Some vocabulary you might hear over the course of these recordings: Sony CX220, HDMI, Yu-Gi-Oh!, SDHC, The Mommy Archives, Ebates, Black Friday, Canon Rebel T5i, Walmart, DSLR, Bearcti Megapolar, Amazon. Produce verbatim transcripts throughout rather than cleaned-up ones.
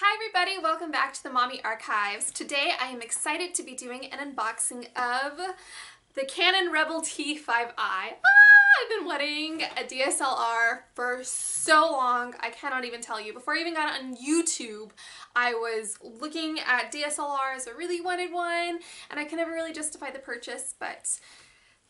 Hi everybody, welcome back to the Mommy Archives. Today I am excited to be doing an unboxing of the Canon Rebel T five i. Ah, I've been wanting a D S L R for so long, I cannot even tell you. Before I even got on YouTube, I was looking at D S L Rs, I really wanted one, and I could never really justify the purchase, but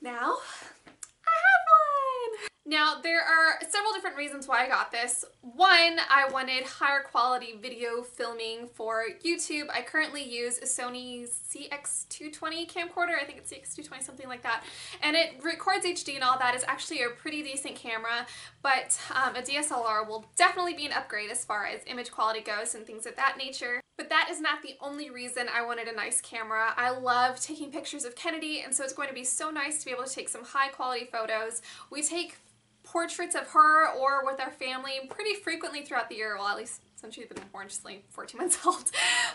now I have one! Now, there are several different reasons why I got this. One, I wanted higher quality video filming for YouTube. I currently use a Sony C X two twenty camcorder. I think it's C X two twenty, something like that. And it records H D and all that. It's actually a pretty decent camera, but um, a D S L R will definitely be an upgrade as far as image quality goes and things of that nature. But that is not the only reason I wanted a nice camera. I love taking pictures of Kennedy, and so it's going to be so nice to be able to take some high quality photos. We take portraits of her or with our family pretty frequently throughout the year, well, at least since she's been born, she's like fourteen months old.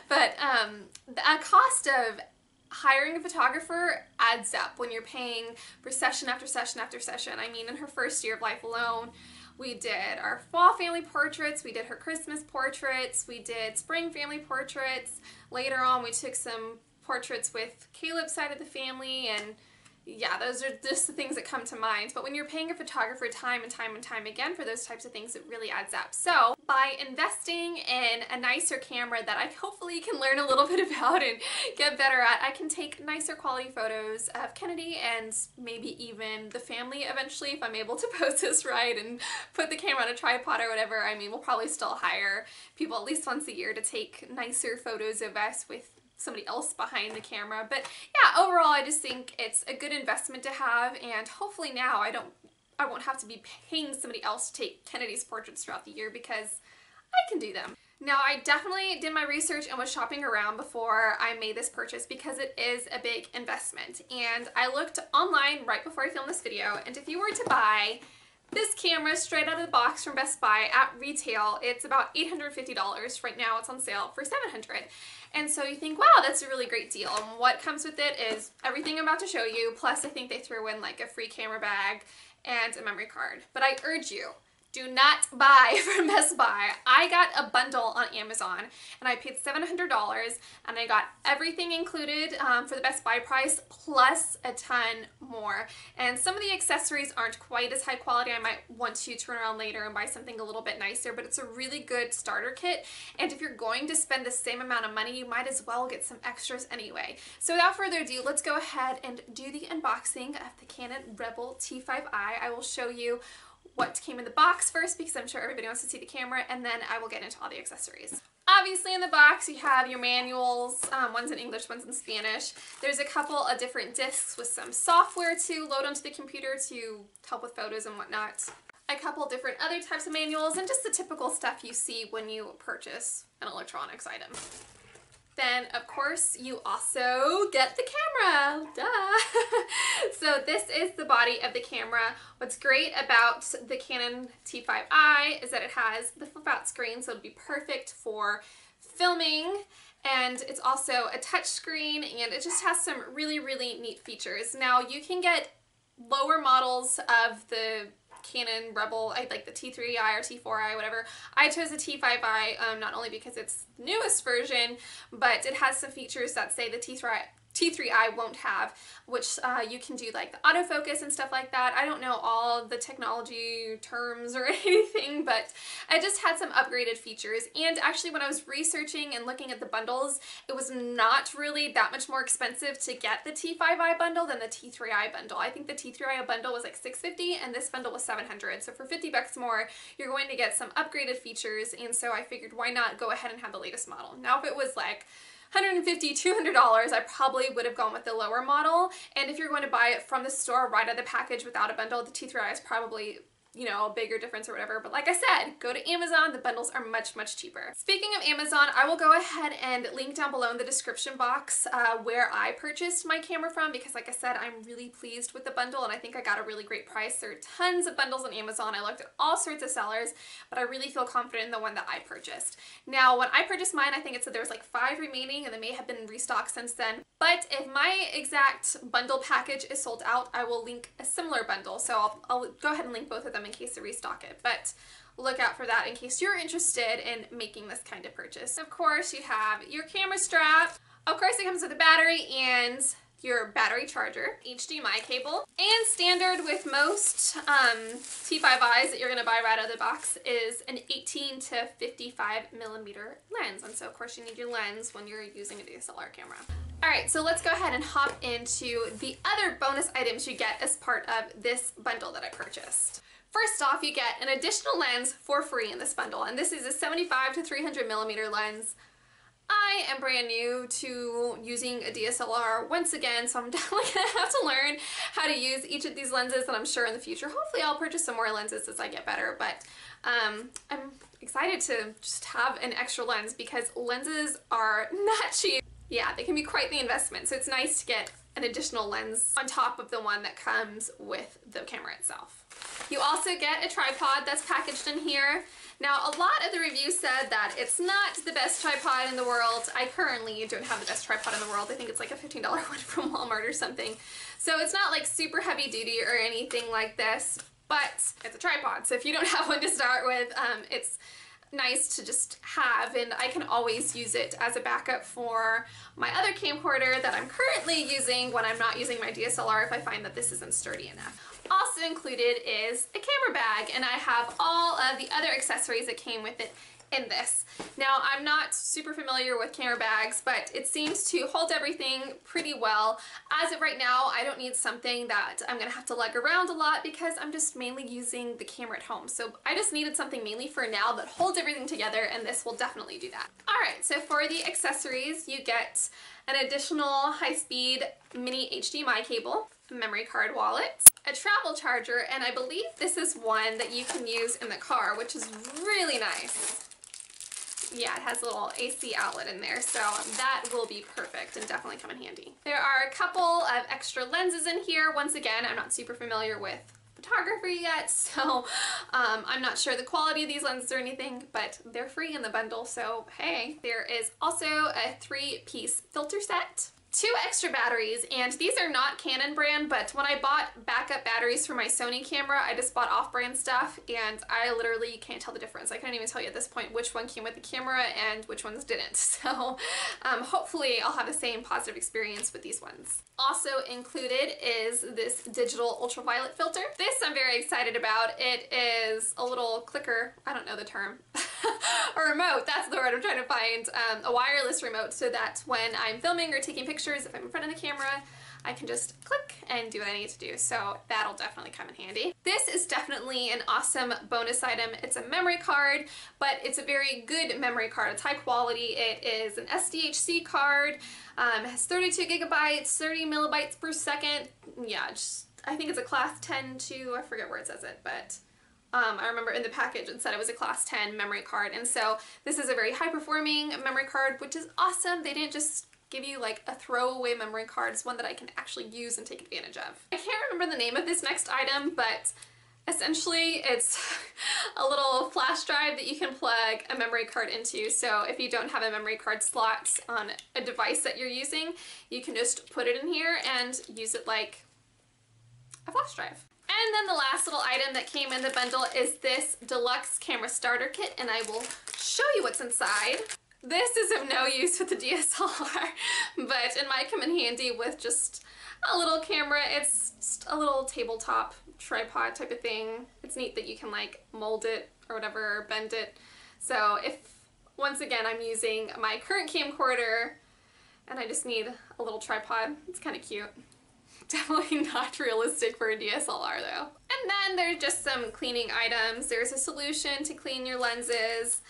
But um, the cost of hiring a photographer adds up when you're paying for session after session after session. I mean, in her first year of life alone, we did our fall family portraits, we did her Christmas portraits, we did spring family portraits. Later on, we took some portraits with Caleb's side of the family, and yeah, those are just the things that come to mind. But when you're paying a photographer time and time and time again for those types of things, it really adds up. So by investing in a nicer camera that I hopefully can learn a little bit about and get better at, I can take nicer quality photos of Kennedy and maybe even the family eventually if I'm able to post this right and put the camera on a tripod or whatever. I mean, we'll probably still hire people at least once a year to take nicer photos of us with somebody else behind the camera. But yeah, overall I just think it's a good investment to have, and hopefully now I don't I won't have to be paying somebody else to take Kennedy's portraits throughout the year because I can do them. Now, I definitely did my research and was shopping around before I made this purchase because it is a big investment, and I looked online right before I filmed this video, and if you were to buy this camera straight out of the box from Best Buy at retail, it's about eight hundred fifty dollars. Right now it's on sale for seven hundred dollars. And so you think, wow, that's a really great deal. And what comes with it is everything I'm about to show you, plus I think they threw in like a free camera bag and a memory card. But I urge you, do not buy from Best Buy. I got a bundle on Amazon and I paid seven hundred dollars, and I got everything included um, for the Best Buy price plus a ton more. And some of the accessories aren't quite as high quality. I might want to turn around later and buy something a little bit nicer, but it's a really good starter kit. And if you're going to spend the same amount of money, you might as well get some extras anyway. So without further ado, let's go ahead and do the unboxing of the Canon Rebel T five i. I will show you what came in the box first because I'm sure everybody wants to see the camera, and then I will get into all the accessories. Obviously in the box you have your manuals, um, one's in English, one's in Spanish. There's a couple of different discs with some software to load onto the computer to help with photos and whatnot. A couple different other types of manuals, and just the typical stuff you see when you purchase an electronics item. Then, of course, you also get the camera, duh! So this is the body of the camera. What's great about the Canon T five i is that it has the flip-out screen, so it'll be perfect for filming, and it's also a touch screen, and it just has some really, really neat features. Now, you can get lower models of the Canon Rebel, I like the T three i or T four i, whatever. I chose the T five i um, not only because it's the newest version, but it has some features that say the T three i won't have, which uh, you can do like the autofocus and stuff like that. I don't know all the technology terms or anything, but I just had some upgraded features. And actually when I was researching and looking at the bundles, it was not really that much more expensive to get the T five i bundle than the T three i bundle. I think the T three i bundle was like six hundred fifty dollars and this bundle was seven hundred dollars. So for fifty bucks more, you're going to get some upgraded features, and so I figured why not go ahead and have the latest model. Now if it was like one hundred fifty dollars, two hundred dollars, I probably would have gone with the lower model. And if you're going to buy it from the store right out of the package without a bundle, the T three i is probably, you know, a bigger difference or whatever. But like I said, go to Amazon. The bundles are much, much cheaper. Speaking of Amazon, I will go ahead and link down below in the description box uh, where I purchased my camera from, because like I said, I'm really pleased with the bundle and I think I got a really great price. There are tons of bundles on Amazon. I looked at all sorts of sellers, but I really feel confident in the one that I purchased. Now, when I purchased mine, I think it said there was like five remaining, and they may have been restocked since then. But if my exact bundle package is sold out, I will link a similar bundle. So I'll, I'll go ahead and link both of them in case they restock it, but look out for that in case you're interested in making this kind of purchase. Of course, you have your camera strap. Of course, it comes with a battery and your battery charger, H D M I cable, and standard with most um, T five i's that you're going to buy right out of the box is an eighteen to fifty-five millimeter lens. And so of course you need your lens when you're using a D S L R camera. Alright, so let's go ahead and hop into the other bonus items you get as part of this bundle that I purchased. First off, you get an additional lens for free in this bundle, and this is a seventy-five to three hundred millimeter lens. I am brand new to using a D S L R once again, so I'm definitely going to have to learn how to use each of these lenses, and I'm sure in the future, hopefully I'll purchase some more lenses as I get better, but um, I'm excited to just have an extra lens because lenses are not cheap. Yeah, they can be quite the investment, so it's nice to get an additional lens on top of the one that comes with the camera itself. You also get a tripod that's packaged in here. Now, a lot of the reviews said that it's not the best tripod in the world. I currently don't have the best tripod in the world. I think it's like a fifteen dollar one from Walmart or something. So it's not like super heavy duty or anything like this, but it's a tripod. So if you don't have one to start with, um, it's nice to just have, and I can always use it as a backup for my other camcorder that I'm currently using when I'm not using my D S L R if I find that this isn't sturdy enough. Also included is a camera bag, and I have all of the other accessories that came with it in this. Now, I'm not super familiar with camera bags, but it seems to hold everything pretty well. As of right now, I don't need something that I'm gonna have to lug around a lot because I'm just mainly using the camera at home. So I just needed something mainly for now that holds everything together, and this will definitely do that. All right, so for the accessories, you get an additional high-speed mini H D M I cable, a memory card wallet, a travel charger, and I believe this is one that you can use in the car, which is really nice. Yeah, it has a little A C outlet in there, so that will be perfect and definitely come in handy. There are a couple of extra lenses in here. Once again, I'm not super familiar with photography yet, so um, I'm not sure the quality of these lenses or anything, but they're free in the bundle, so hey. There is also a three-piece filter set, two extra batteries, and these are not Canon brand, but when I bought backup batteries for my Sony camera, I just bought off-brand stuff, and I literally can't tell the difference. I couldn't even tell you at this point which one came with the camera and which ones didn't, so um, hopefully I'll have the same positive experience with these ones. Also included is this digital ultraviolet filter. This I'm very excited about. It is a little clicker, I don't know the term, a remote, that's the word I'm trying to find, um, a wireless remote, so that when I'm filming or taking pictures, if I'm in front of the camera, I can just click and do what I need to do, so that'll definitely come in handy. This is definitely an awesome bonus item. It's a memory card, but it's a very good memory card. It's high quality. It is an S D H C card. Um, it has thirty-two gigabytes, thirty millibytes per second. Yeah, just, I think it's a class ten two, I forget where it says it, but Um, I remember in the package it said it was a class ten memory card, and so this is a very high-performing memory card, which is awesome. They didn't just give you like a throwaway memory card. It's one that I can actually use and take advantage of. I can't remember the name of this next item, but essentially it's a little flash drive that you can plug a memory card into, so if you don't have a memory card slot on a device that you're using, you can just put it in here and use it like a flash drive. And then the last little item that came in the bundle is this deluxe camera starter kit, and I will show you what's inside. This is of no use with the D S L R, but it might come in handy with just a little camera. It's just a little tabletop tripod type of thing. It's neat that you can like mold it or whatever, or bend it. So if, once again, I'm using my current camcorder and I just need a little tripod, it's kind of cute. Definitely not realistic for a D S L R though. And then there's just some cleaning items. There's a solution to clean your lenses,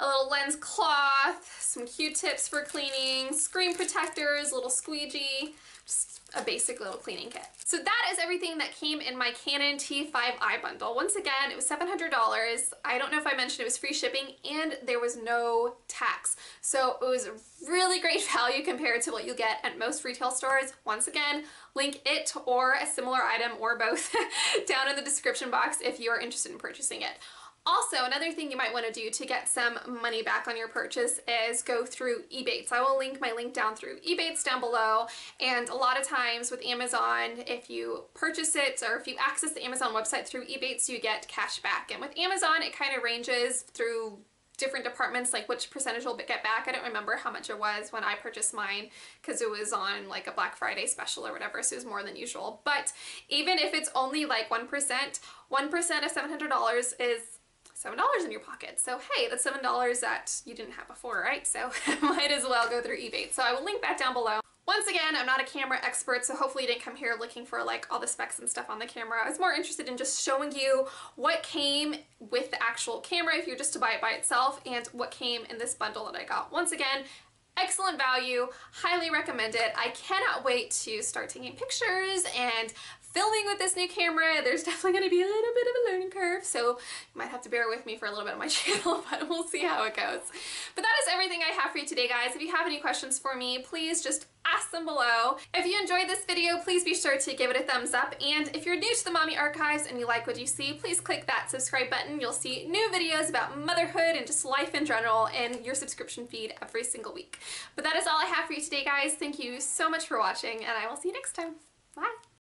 a little lens cloth, some Q-tips for cleaning, screen protectors, a little squeegee, just a basic little cleaning kit. So that is everything that came in my Canon T five i bundle. Once again, it was seven hundred dollars. I don't know if I mentioned it was free shipping, and there was no tax. So it was really great value compared to what you get at most retail stores. Once again, link it or a similar item or both down in the description box if you're interested in purchasing it. Also, another thing you might want to do to get some money back on your purchase is go through Ebates. I will link my link down through Ebates down below, and a lot of times with Amazon, if you purchase it or if you access the Amazon website through Ebates, you get cash back. And with Amazon, it kind of ranges through different departments, like which percentage will get back. I don't remember how much it was when I purchased mine because it was on like a Black Friday special or whatever, so it was more than usual. But even if it's only like one percent, one percent of seven hundred dollars is seven dollars in your pocket. So hey, that's seven dollars that you didn't have before, right? So might as well go through Ebates. So I will link that down below. Once again, I'm not a camera expert, so hopefully you didn't come here looking for like all the specs and stuff on the camera. I was more interested in just showing you what came with the actual camera if you were just to buy it by itself, and what came in this bundle that I got. Once again, excellent value, highly recommend it. I cannot wait to start taking pictures and filming with this new camera. There's definitely going to be a little bit of a learning curve, so you might have to bear with me for a little bit on my channel, but we'll see how it goes. But that is everything I have for you today, guys. If you have any questions for me, please just ask them below. If you enjoyed this video, please be sure to give it a thumbs up. And if you're new to the Mommy Archives and you like what you see, please click that subscribe button. You'll see new videos about motherhood and just life in general in your subscription feed every single week. But that is all I have for you today, guys. Thank you so much for watching, and I will see you next time. Bye.